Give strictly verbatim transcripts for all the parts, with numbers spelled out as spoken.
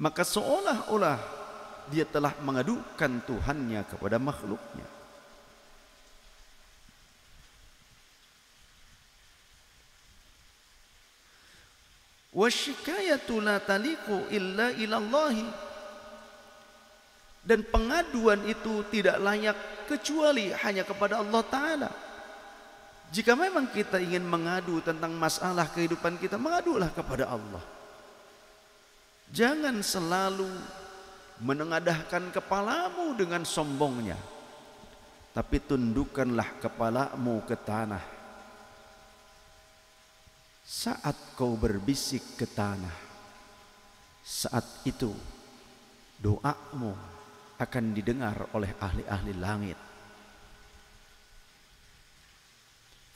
maka seolah-olah dia telah mengadukan Tuhannya kepada makhluknya. Wasyikayatu la taliqu illa ilallahi, dan pengaduan itu tidak layak kecuali hanya kepada Allah Ta'ala. Jika memang kita ingin mengadu tentang masalah kehidupan kita, mengadulah kepada Allah. Jangan selalu menengadahkan kepalamu dengan sombongnya, tapi tundukkanlah kepalamu ke tanah saat kau berbisik ke tanah. Saat itu doamu akan didengar oleh ahli-ahli langit.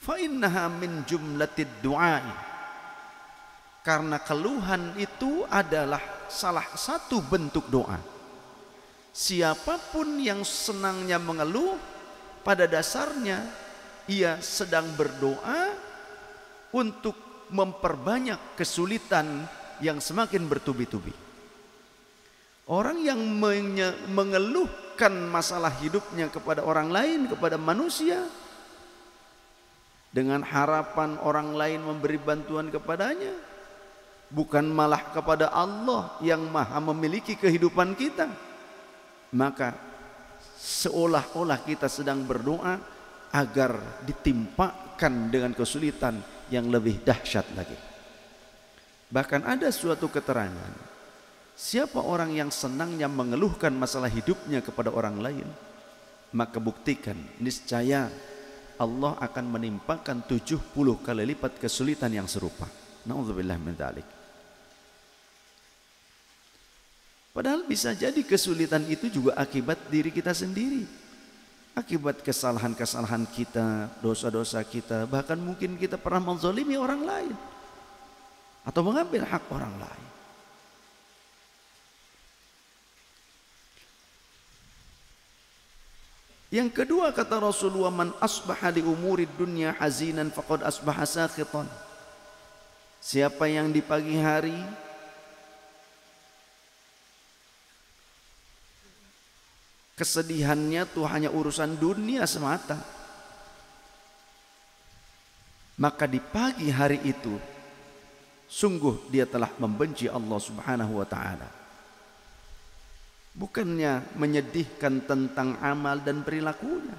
Fa innaha min jumlatid du'ai, karena keluhan itu adalah salah satu bentuk doa. Siapapun yang senangnya mengeluh, pada dasarnya ia sedang berdoa untuk memperbanyak kesulitan yang semakin bertubi-tubi. Orang yang mengeluhkan masalah hidupnya kepada orang lain, kepada manusia, dengan harapan orang lain memberi bantuan kepadanya, bukan malah kepada Allah yang maha memiliki kehidupan kita, maka seolah-olah kita sedang berdoa agar ditimpakan dengan kesulitan yang lebih dahsyat lagi. Bahkan ada suatu keterangan, siapa orang yang senangnya mengeluhkan masalah hidupnya kepada orang lain, maka buktikan niscaya Allah akan menimpakan tujuh puluh kali lipat kesulitan yang serupa. Na'udzubillah min dzalik. Padahal bisa jadi kesulitan itu juga akibat diri kita sendiri, akibat kesalahan-kesalahan kita, dosa-dosa kita, bahkan mungkin kita pernah menzalimi orang lain atau mengambil hak orang lain. Yang kedua kata Rasulullah, man asbaha li umuri dunya hazinan faqad asbaha sakhitan. Siapa yang di pagi hari kesedihannya tuh hanya urusan dunia semata, maka di pagi hari itu sungguh dia telah membenci Allah Subhanahu wa ta'ala. Bukannya menyedihkan tentang amal dan perilakunya,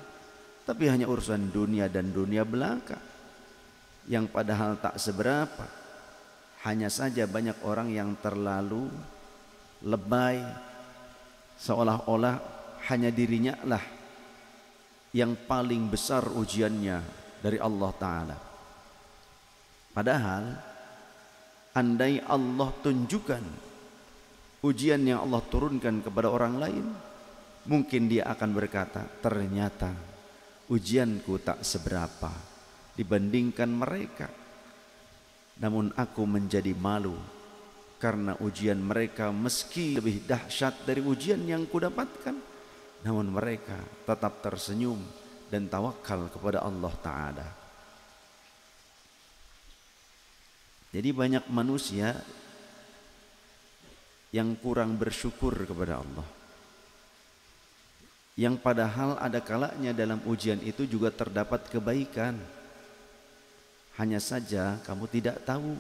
tapi hanya urusan dunia dan dunia belaka, yang padahal tak seberapa. Hanya saja banyak orang yang terlalu lebay, seolah-olah hanya dirinya lah yang paling besar ujiannya dari Allah Ta'ala. Padahal andai Allah tunjukkan ujian yang Allah turunkan kepada orang lain, mungkin dia akan berkata, ternyata ujianku tak seberapa dibandingkan mereka, namun aku menjadi malu karena ujian mereka meski lebih dahsyat dari ujian yang kudapatkan, namun mereka tetap tersenyum dan tawakal kepada Allah Ta'ala. Jadi banyak manusia yang kurang bersyukur kepada Allah, yang padahal ada kalanya dalam ujian itu juga terdapat kebaikan, hanya saja kamu tidak tahu.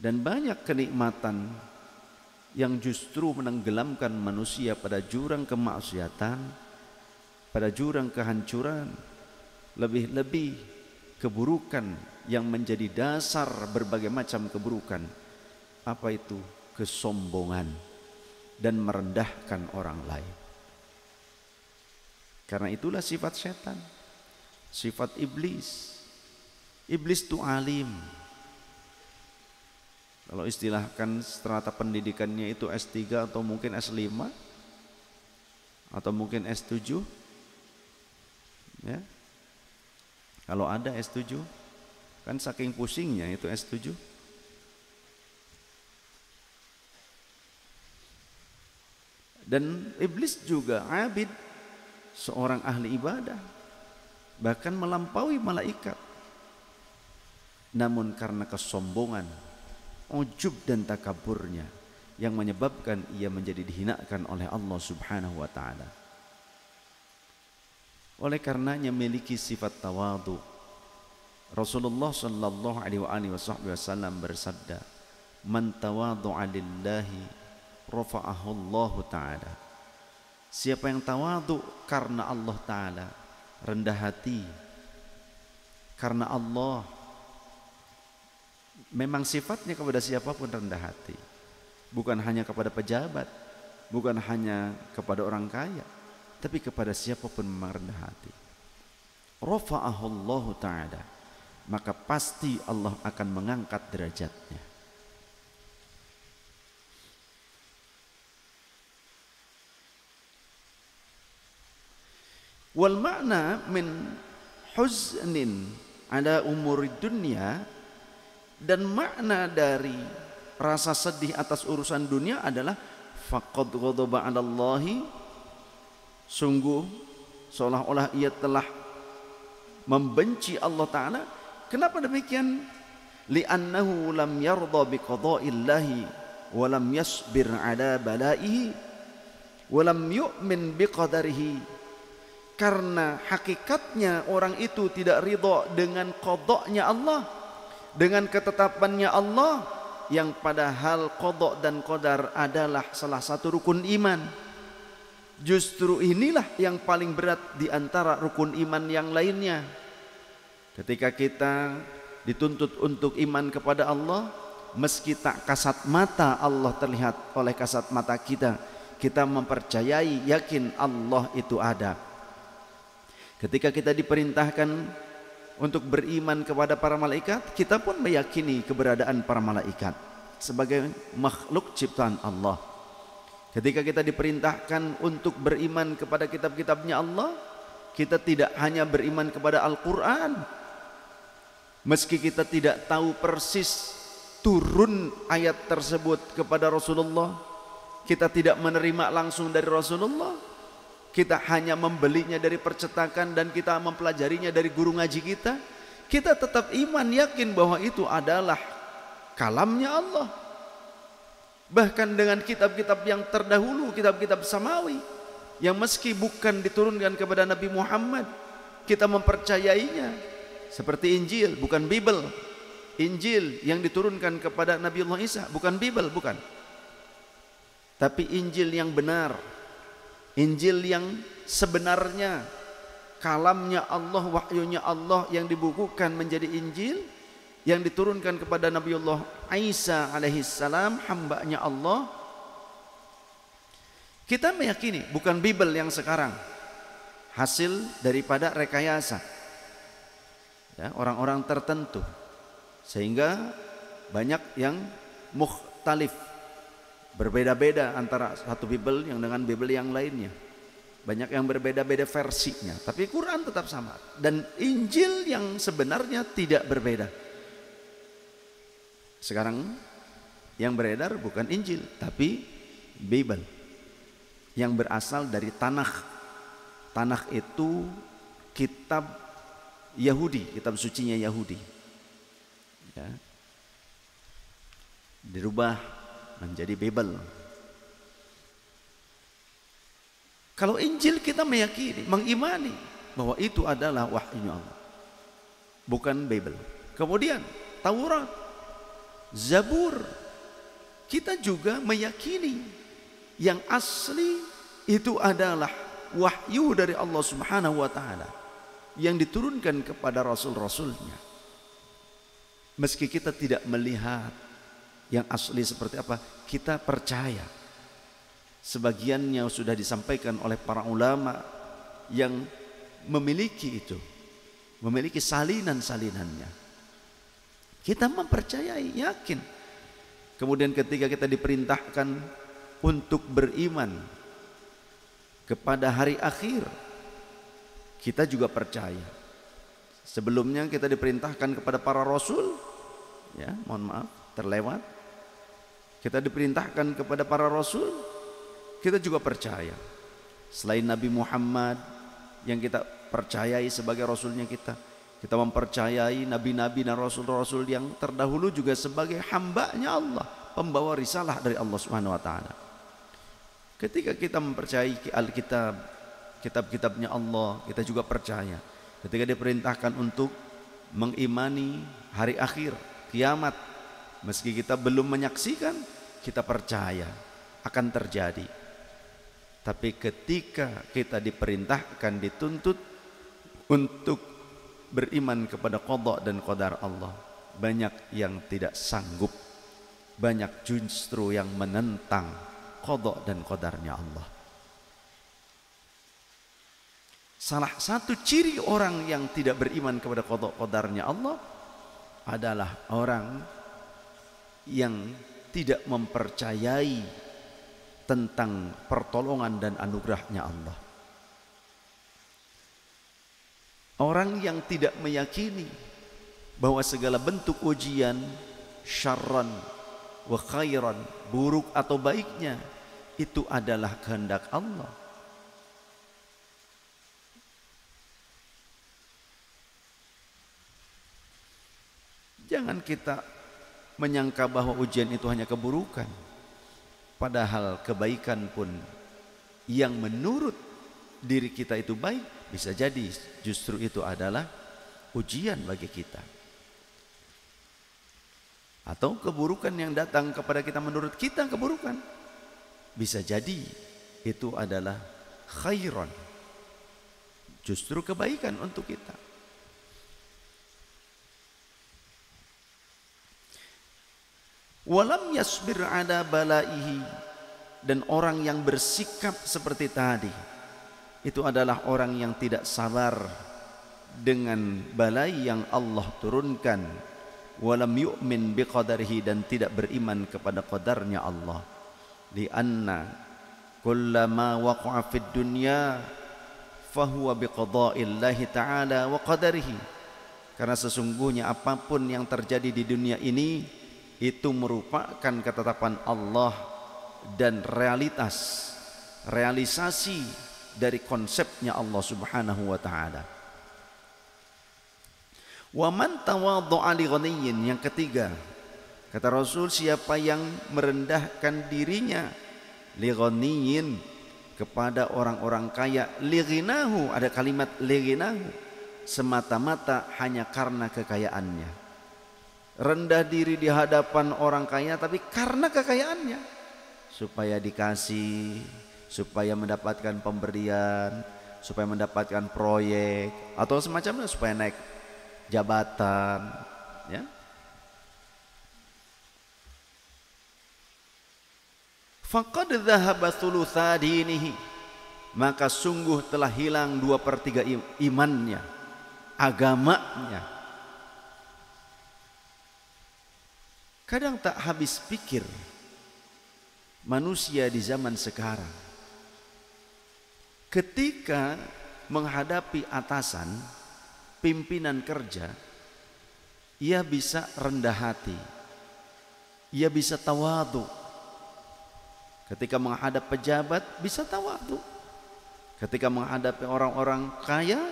Dan banyak kenikmatan yang justru menenggelamkan manusia pada jurang kemaksiatan, pada jurang kehancuran, lebih-lebih keburukan yang menjadi dasar berbagai macam keburukan. Apa itu? Kesombongan dan merendahkan orang lain. Karena itulah sifat setan, sifat iblis. Iblis itu alim. Kalau istilahkan strata pendidikannya itu S tiga atau mungkin S lima atau mungkin S tujuh, ya. Kalau ada S tujuh, kan saking pusingnya itu S tujuh. Dan iblis juga abid, seorang ahli ibadah, bahkan melampaui malaikat. namun karena kesombongan, ujub dan takaburnya yang menyebabkan ia menjadi dihinakan oleh Allah Subhanahu wa taala. Oleh karenanya memiliki sifat tawadhu. Rasulullah sallallahu alaihi wasallam bersabda, "Man tawadhu'a lillahi rafa'ahu Allah taala." Siapa yang tawadhu karena Allah taala, rendah hati karena Allah, memang sifatnya kepada siapapun rendah hati. Bukan hanya kepada pejabat, bukan hanya kepada orang kaya, tapi kepada siapapun memang rendah hati. Rafa'ahullahu ta'ala, maka pasti Allah akan mengangkat derajatnya. Wal ma'na min huznin ala umuri dunia, dan makna dari rasa sedih atas urusan dunia adalah faqad ghadaba 'alallahi, sungguh seolah-olah ia telah membenci Allah taala. Kenapa demikian? Li'annahu lam yarda bi qada'illahi wa lam yasbir 'ala bala'ihi wa lam yu'min bi qadarihi. Karena hakikatnya orang itu tidak ridho dengan qadoknya Allah, dengan ketetapannya Allah, yang padahal qadok dan qadar adalah salah satu rukun iman. Justru inilah yang paling berat di antara rukun iman yang lainnya. Ketika kita dituntut untuk iman kepada Allah, meski tak kasat mata Allah terlihat oleh kasat mata kita, kita mempercayai, yakin Allah itu ada. Ketika kita diperintahkan untuk beriman kepada para malaikat, kita pun meyakini keberadaan para malaikat sebagai makhluk ciptaan Allah. Ketika kita diperintahkan untuk beriman kepada kitab-kitabnya Allah, kita tidak hanya beriman kepada Al-Quran, meski kita tidak tahu persis turun ayat tersebut kepada Rasulullah, kita tidak menerima langsung dari Rasulullah, kita hanya membelinya dari percetakan dan kita mempelajarinya dari guru ngaji kita, kita tetap iman yakin bahwa itu adalah kalamnya Allah. Bahkan dengan kitab-kitab yang terdahulu, kitab-kitab samawi, yang meski bukan diturunkan kepada Nabi Muhammad, kita mempercayainya. Seperti Injil, bukan Bible. Injil yang diturunkan kepada Nabi Allah Isa, bukan Bible, bukan. Tapi Injil yang benar, Injil yang sebenarnya, kalamnya Allah, wahyunya Allah yang dibukukan menjadi Injil, yang diturunkan kepada Nabiullah Isa alaihissalam, hambanya Allah. Kita meyakini, bukan Bible yang sekarang, hasil daripada rekayasa orang-orang ya, tertentu, sehingga banyak yang mukhtalif, berbeda-beda antara satu Bible yang dengan Bible yang lainnya. Banyak yang berbeda-beda versinya, tapi Quran tetap sama. Dan Injil yang sebenarnya tidak berbeda. Sekarang yang beredar bukan Injil, tapi Bible, yang berasal dari Tanakh. Tanakh itu kitab Yahudi, kitab sucinya Yahudi ya. Dirubah menjadi Bible. Kalau Injil kita meyakini, mengimani bahwa itu adalah wahyunya Allah, bukan Bible. Kemudian Taurat, Zabur, kita juga meyakini yang asli itu adalah wahyu dari Allah Subhanahu wa taala yang diturunkan kepada rasul-rasulnya. Meski kita tidak melihat yang asli seperti apa, kita percaya. Sebagiannya sudah disampaikan oleh para ulama yang memiliki itu, memiliki salinan-salinannya. Kita mempercayai, yakin. Kemudian ketika kita diperintahkan untuk beriman kepada hari akhir, kita juga percaya. Sebelumnya kita diperintahkan kepada para rasul, ya mohon maaf terlewat, kita diperintahkan kepada para rasul, kita juga percaya. Selain Nabi Muhammad yang kita percayai sebagai rasulnya kita, Kita mempercayai nabi-nabi dan rasul-rasul yang terdahulu juga sebagai hambanya Allah, pembawa risalah dari Allah Subhanahu wa taala. Ketika kita mempercayai Alkitab, kitab-kitabnya Allah, kita juga percaya ketika diperintahkan untuk mengimani hari akhir, kiamat. Meski kita belum menyaksikan, kita percaya akan terjadi. Tapi ketika kita diperintahkan, dituntut untuk beriman kepada qada dan qadar Allah, banyak yang tidak sanggup, banyak justru yang menentang qada dan qadarnya Allah. Salah satu ciri orang yang tidak beriman kepada qada qadarnya Allah adalah orang yang tidak mempercayai tentang pertolongan dan anugerahnya Allah. Orang yang tidak meyakini bahwa segala bentuk ujian, syarran wa khairan, buruk atau baiknya, itu adalah kehendak Allah. Jangan kita menyangka bahwa ujian itu hanya keburukan, padahal kebaikan pun yang menurut diri kita itu baik, bisa jadi justru itu adalah ujian bagi kita. Atau keburukan yang datang kepada kita menurut kita keburukan, bisa jadi itu adalah khairan, justru kebaikan untuk kita. Walam yasbir ala balaihi, dan orang yang bersikap seperti tadi itu adalah orang yang tidak sabar dengan balai yang Allah turunkan. Walam yu'min biqadarihi, dan tidak beriman kepada qadarnya Allah. Lianna kullama waqa'a fid dunya fahuwa biqada'illahi ta'ala wa qadarihi. Karena sesungguhnya apapun yang terjadi di dunia ini itu merupakan ketetapan Allah dan realitas, realisasi dari konsepnya Allah Subhanahu wa taala. Wa man tawaddu'a li ghaniyyin, yang ketiga kata Rasul, siapa yang merendahkan dirinya li ghaniyyin, kepada orang-orang kaya. Li ghinahu, ada kalimat li ghinahu, semata-mata hanya karena kekayaannya. Rendah diri di hadapan orang kaya tapi karena kekayaannya, supaya dikasih, supaya mendapatkan pemberian, supaya mendapatkan proyek atau semacamnya, supaya naik jabatan, ya. Faqad dhahaba thulutha dinihi, maka sungguh telah hilang dua per tiga imannya, agamanya. Kadang tak habis pikir manusia di zaman sekarang, ketika menghadapi atasan, pimpinan kerja, ia bisa rendah hati, ia bisa tawadhu. Ketika menghadap pejabat, bisa tawadhu. Ketika menghadapi orang-orang kaya,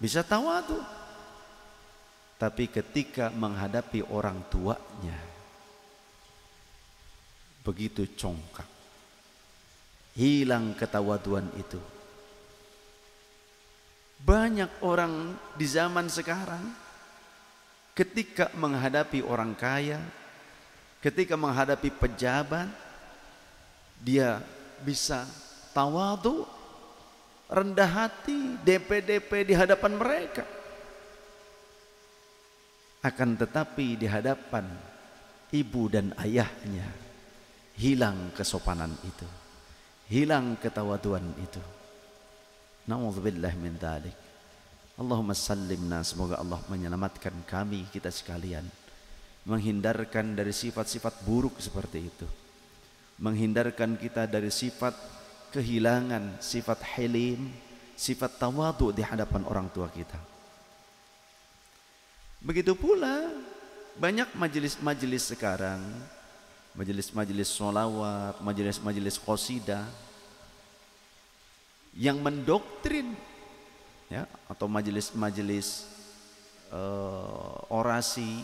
bisa tawadhu. Tapi ketika menghadapi orang tuanya, begitu congkak. Hilang ketawaduan itu. Banyak orang di zaman sekarang ketika menghadapi orang kaya, ketika menghadapi pejabat, dia bisa tawadu, rendah hati, D P D P di hadapan mereka. Akan tetapi di hadapan ibu dan ayahnya hilang kesopanan itu, hilang ketawaduan itu. Na'udzubillah min dzalik. Allahumma sallimna, semoga Allah menyelamatkan kami, kita sekalian, menghindarkan dari sifat-sifat buruk seperti itu, menghindarkan kita dari sifat kehilangan, sifat hilim, sifat tawadu di hadapan orang tua kita. Begitu pula banyak majelis-majelis sekarang, majelis-majelis sholawat, majelis-majelis qasidah yang mendoktrin, ya, atau majelis-majelis e, orasi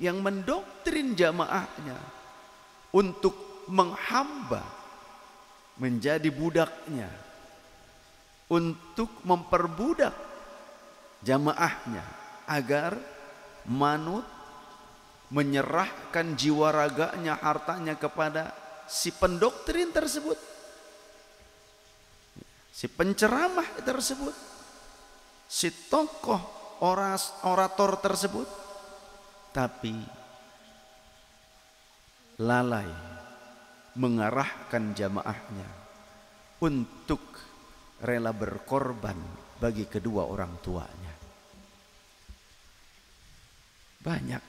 yang mendoktrin jamaahnya untuk menghamba, menjadi budaknya, untuk memperbudak jamaahnya agar manut, menyerahkan jiwa raganya, hartanya kepada si pendoktrin tersebut, si penceramah tersebut, si tokoh oras, orator tersebut, tapi lalai mengarahkan jamaahnya untuk rela berkorban bagi kedua orang tuanya. Banyak,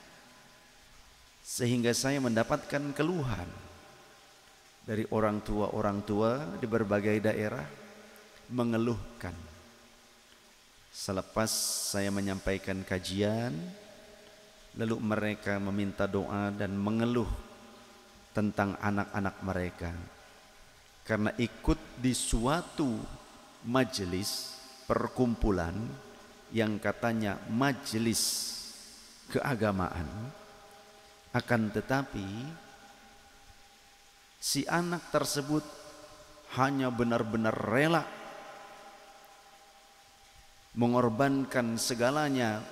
sehingga saya mendapatkan keluhan dari orang tua-orang tua di berbagai daerah mengeluhkan, selepas saya menyampaikan kajian lalu mereka meminta doa dan mengeluh tentang anak-anak mereka karena ikut di suatu majelis perkumpulan yang katanya majelis keagamaan, akan tetapi si anak tersebut hanya benar-benar rela mengorbankan segalanya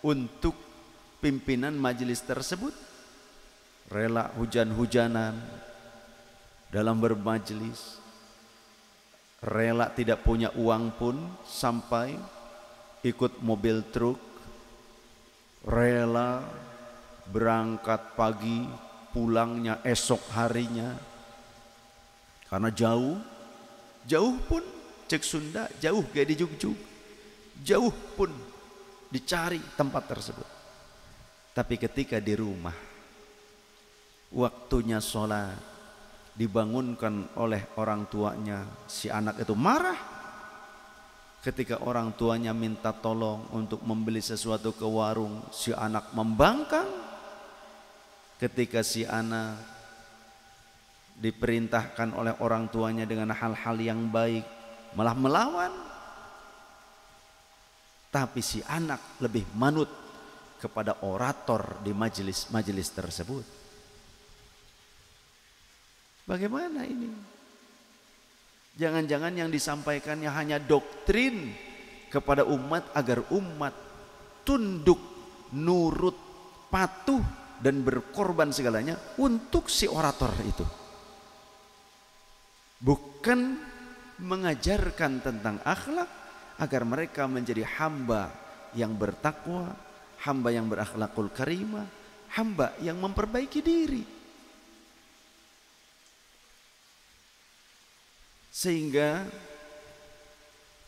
untuk pimpinan majelis tersebut, rela hujan-hujanan dalam bermajelis, rela tidak punya uang pun sampai ikut mobil truk, rela berangkat pagi pulangnya esok harinya karena jauh, jauh pun cek Sunda, jauh kayak di Jugjug, jauh pun dicari tempat tersebut. Tapi ketika di rumah waktunya sholat dibangunkan oleh orang tuanya, si anak itu marah ketika orang tuanya minta tolong untuk membeli sesuatu ke warung, si anak membangkang. Ketika si anak diperintahkan oleh orang tuanya dengan hal-hal yang baik, malah melawan. Tapi si anak lebih manut kepada orator di majelis-majelis tersebut. Bagaimana ini? Jangan-jangan yang disampaikannya hanya doktrin kepada umat agar umat tunduk, nurut, patuh dan berkorban segalanya untuk si orator itu. Bukan mengajarkan tentang akhlak agar mereka menjadi hamba yang bertakwa, hamba yang berakhlakul karimah, hamba yang memperbaiki diri. Sehingga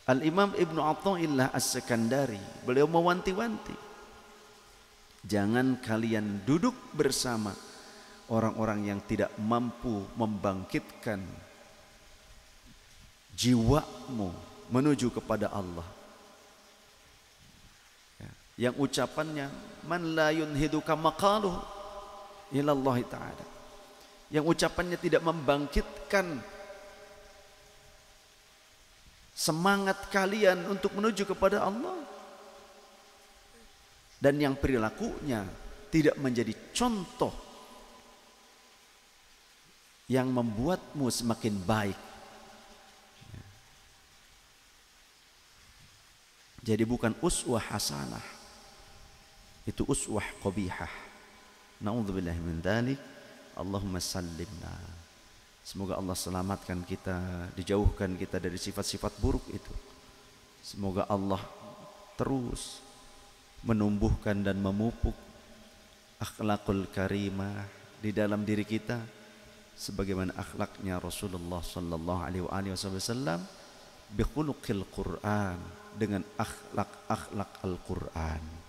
Al-Imam Ibn Athaillah As Sekandari beliau mewanti-wanti, jangan kalian duduk bersama orang-orang yang tidak mampu membangkitkan jiwamu menuju kepada Allah, yang ucapannya man la yunhiduka maqaluhu ilallahi ta'ala, yang ucapannya tidak membangkitkan semangat kalian untuk menuju kepada Allah, dan yang perilakunya tidak menjadi contoh yang membuatmu semakin baik. Jadi bukan uswah hasanah, itu uswah qabihah. Na'udzubillahi min dzalik. Allahumma sallimna. Semoga Allah selamatkan kita, dijauhkan kita dari sifat-sifat buruk itu. Semoga Allah terus menumbuhkan dan memupuk akhlakul karimah di dalam diri kita, sebagaimana akhlaknya Rasulullah Sallallahu Alaihi Wasallam bikhuluqil Quran, dengan akhlak-akhlak Al-Quran.